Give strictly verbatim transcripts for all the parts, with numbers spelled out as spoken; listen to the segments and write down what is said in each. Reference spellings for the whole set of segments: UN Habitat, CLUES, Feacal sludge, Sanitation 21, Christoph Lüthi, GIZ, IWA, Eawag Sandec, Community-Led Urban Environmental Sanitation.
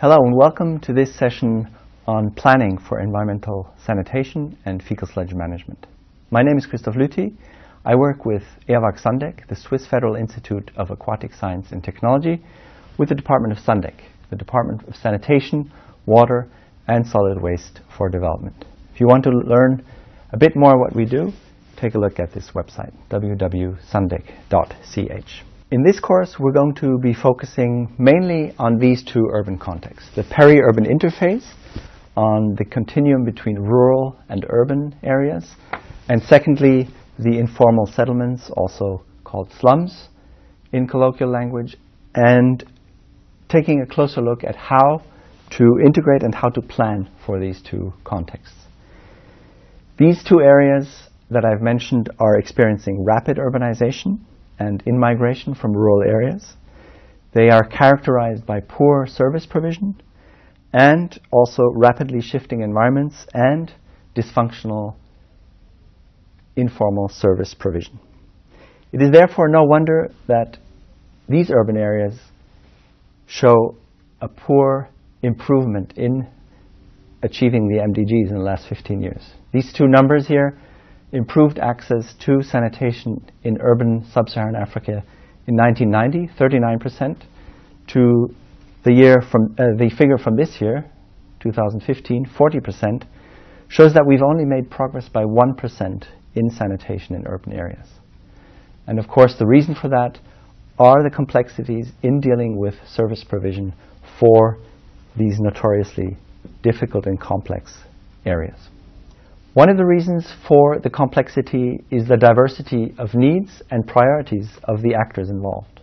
Hello and welcome to this session on planning for environmental sanitation and fecal sludge management. My name is Christoph Lüthi. I work with Eawag Sandec, the Swiss Federal Institute of Aquatic Science and Technology, with the Department of Sandec, the Department of Sanitation, Water and Solid Waste for Development. If you want to learn a bit more what we do, take a look at this website, w w w dot sandec dot c h. In this course, we're going to be focusing mainly on these two urban contexts, the peri-urban interface, on the continuum between rural and urban areas, and secondly, the informal settlements, also called slums in colloquial language, and taking a closer look at how to integrate and how to plan for these two contexts. These two areas that I've mentioned are experiencing rapid urbanization and in-migration from rural areas. They are characterized by poor service provision and also rapidly shifting environments and dysfunctional informal service provision. It is therefore no wonder that these urban areas show a poor improvement in achieving the M D Gs in the last fifteen years. These two numbers here, improved access to sanitation in urban sub-Saharan Africa in nineteen ninety, thirty-nine percent, to the year from uh, the figure from this year, two thousand fifteen, forty percent, shows that we've only made progress by one percent in sanitation in urban areas. And of course, the reason for that are the complexities in dealing with service provision for these notoriously difficult and complex areas. One of the reasons for the complexity is the diversity of needs and priorities of the actors involved.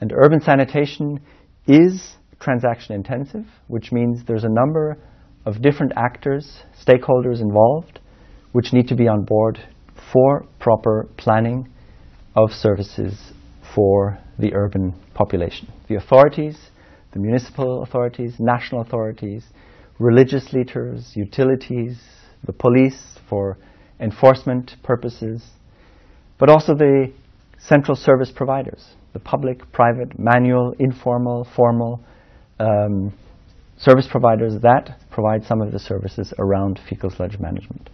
And urban sanitation is transaction intensive, which means there's a number of different actors, stakeholders involved, which need to be on board for proper planning of services for the urban population. The authorities, the municipal authorities, national authorities, religious leaders, utilities, the police for enforcement purposes, but also the central service providers, the public, private, manual, informal, formal um, service providers that provide some of the services around fecal sludge management.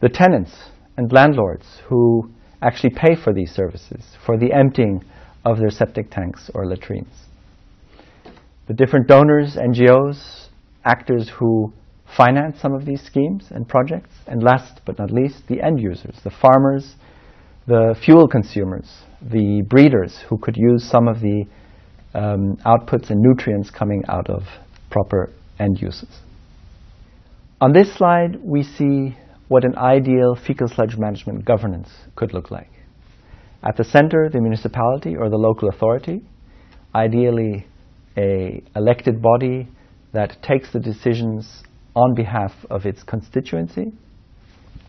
The tenants and landlords who actually pay for these services, for the emptying of their septic tanks or latrines. The different donors, N G Os, actors who finance some of these schemes and projects, and last but not least, the end users, the farmers, the fuel consumers, the breeders who could use some of the um, outputs and nutrients coming out of proper end uses. On this slide, we see what an ideal fecal sludge management governance could look like. At the center, the municipality or the local authority, ideally an elected body that takes the decisions on behalf of its constituency.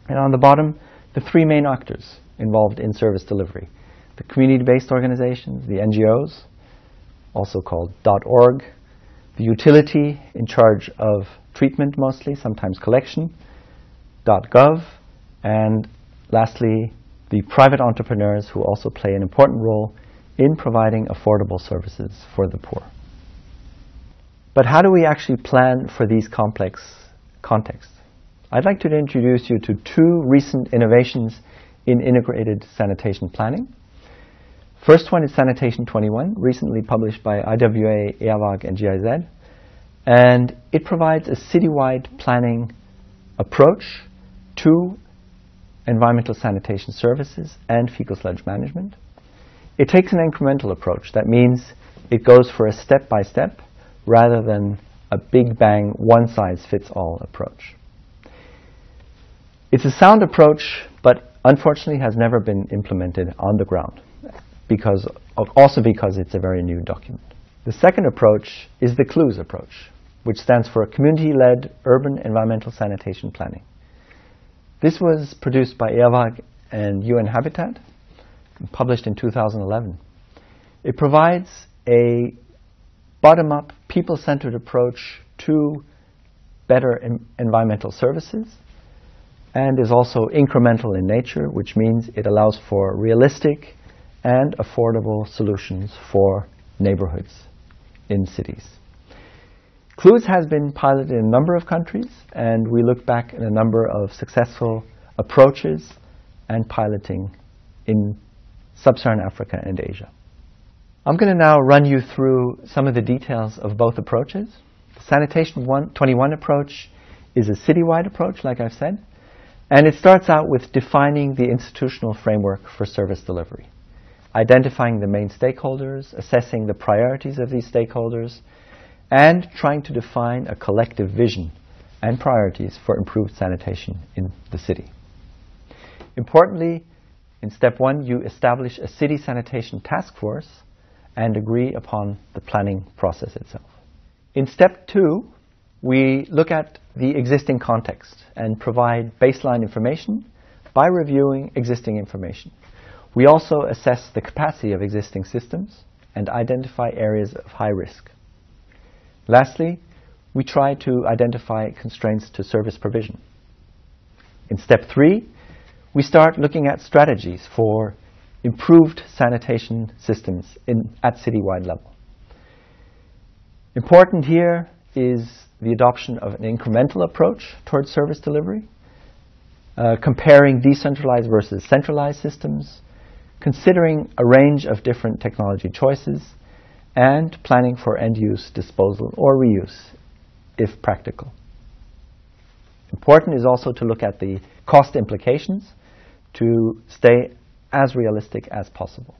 And on the bottom, the three main actors involved in service delivery, the community-based organizations, the N G Os, also called .org, the utility in charge of treatment mostly, sometimes collection, .gov, and lastly, the private entrepreneurs who also play an important role in providing affordable services for the poor. But how do we actually plan for these complex contexts? I'd like to introduce you to two recent innovations in integrated sanitation planning. First one is Sanitation twenty-one, recently published by I W A, Eawag, and G I Z. And it provides a citywide planning approach to environmental sanitation services and fecal sludge management. It takes an incremental approach. That means it goes for a step-by-step rather than a big bang, one-size-fits-all approach. It's a sound approach, but unfortunately has never been implemented on the ground, because, also because it's a very new document. The second approach is the CLUES approach, which stands for Community-Led Urban Environmental Sanitation Planning. This was produced by Eawag and U N Habitat, and published in two thousand eleven. It provides a bottom-up, people-centered approach to better em- environmental services, and is also incremental in nature, which means it allows for realistic and affordable solutions for neighborhoods in cities. CLUES has been piloted in a number of countries, and we look back at a number of successful approaches and piloting in sub-Saharan Africa and Asia. I'm going to now run you through some of the details of both approaches. The Sanitation twenty-one approach is a citywide approach, like I've said, and it starts out with defining the institutional framework for service delivery, identifying the main stakeholders, assessing the priorities of these stakeholders, and trying to define a collective vision and priorities for improved sanitation in the city. Importantly, in step one, you establish a city sanitation task force and agree upon the planning process itself. In step two, we look at the existing context and provide baseline information by reviewing existing information. We also assess the capacity of existing systems and identify areas of high risk. Lastly, we try to identify constraints to service provision. In step three, we start looking at strategies for improved sanitation systems in, at citywide level. Important here is the adoption of an incremental approach towards service delivery, uh, comparing decentralized versus centralized systems, considering a range of different technology choices, and planning for end-use, disposal, or reuse, if practical. Important is also to look at the cost implications to stay as realistic as possible.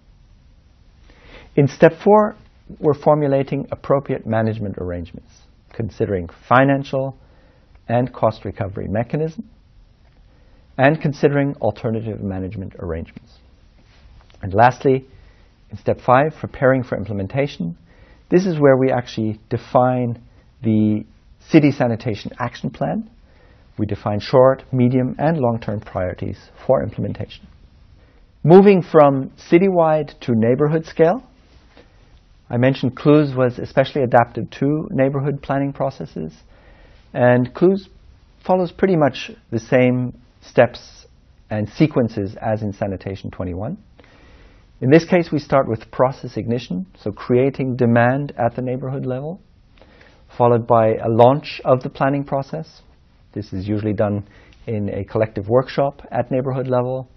In step four, we're formulating appropriate management arrangements, considering financial and cost recovery mechanism, and considering alternative management arrangements. And lastly, in step five, preparing for implementation. This is where we actually define the city sanitation action plan. We define short, medium, and long-term priorities for implementation. Moving from citywide to neighborhood scale, I mentioned CLUES was especially adapted to neighborhood planning processes, and CLUES follows pretty much the same steps and sequences as in Sanitation twenty-one. In this case, we start with process ignition, so creating demand at the neighborhood level, followed by a launch of the planning process. This is usually done in a collective workshop at neighborhood level,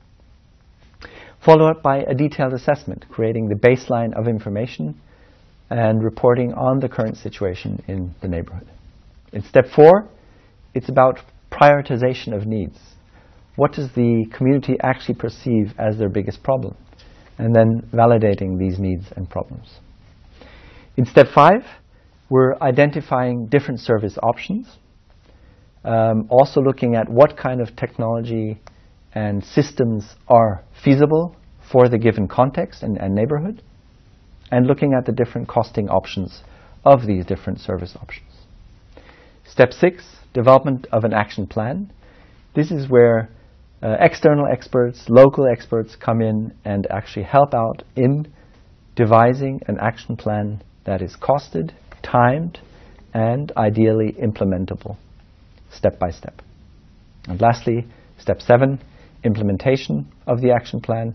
followed up by a detailed assessment, creating the baseline of information and reporting on the current situation in the neighborhood. In step four, it's about prioritization of needs. What does the community actually perceive as their biggest problem? And then validating these needs and problems. In step five, we're identifying different service options, um, also looking at what kind of technology and systems are feasible for the given context and, and neighborhood, and looking at the different costing options of these different service options. Step six, development of an action plan. This is where uh, external experts, local experts come in and actually help out in devising an action plan that is costed, timed, and ideally implementable step by step. And lastly, step seven, implementation of the action plan.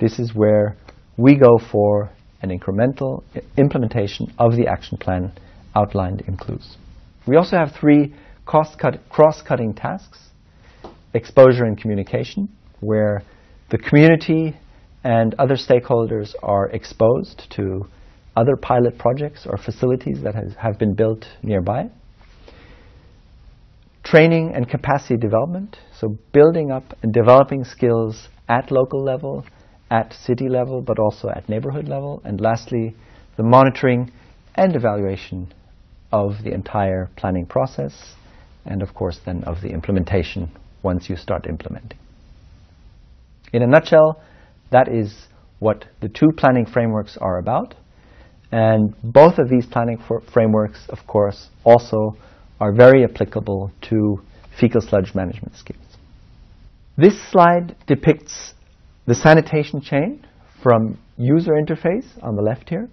This is where we go for an incremental implementation of the action plan outlined in CLUES. We also have three cost-cut, cross-cutting tasks. Exposure and communication, where the community and other stakeholders are exposed to other pilot projects or facilities that has, have been built nearby. Training and capacity development, so building up and developing skills at local level, at city level, but also at neighborhood level. And lastly, the monitoring and evaluation of the entire planning process, and of course then of the implementation once you start implementing. In a nutshell, that is what the two planning frameworks are about. And both of these planning frameworks, of course, also are very applicable to fecal sludge management schemes. This slide depicts the sanitation chain from user interface on the left here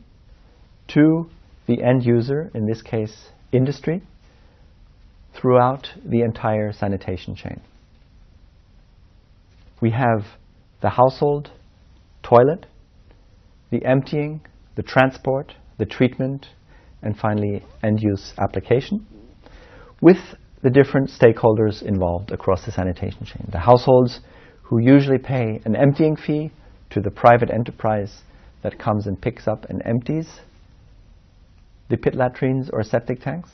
to the end user, in this case industry, throughout the entire sanitation chain. We have the household toilet, the emptying, the transport, the treatment, and finally end-use application, with the different stakeholders involved across the sanitation chain. The households, who usually pay an emptying fee to the private enterprise that comes and picks up and empties the pit latrines or septic tanks.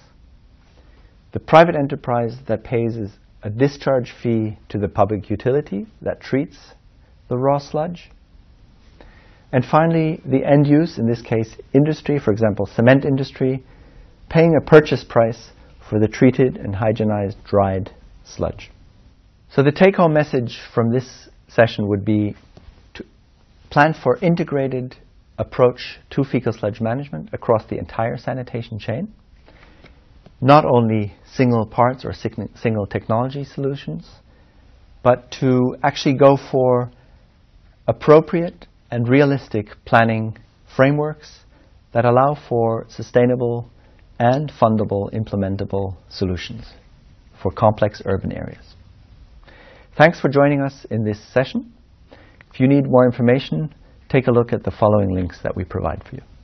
The private enterprise that pays is a discharge fee to the public utility that treats the raw sludge. And finally, the end use, in this case industry, for example cement industry, paying a purchase price for the treated and hygienized dried sludge. So the take-home message from this session would be to plan for integrated approach to fecal sludge management across the entire sanitation chain, not only single parts or single technology solutions, but to actually go for appropriate and realistic planning frameworks that allow for sustainable and fundable, implementable solutions for complex urban areas. Thanks for joining us in this session. If you need more information, take a look at the following links that we provide for you.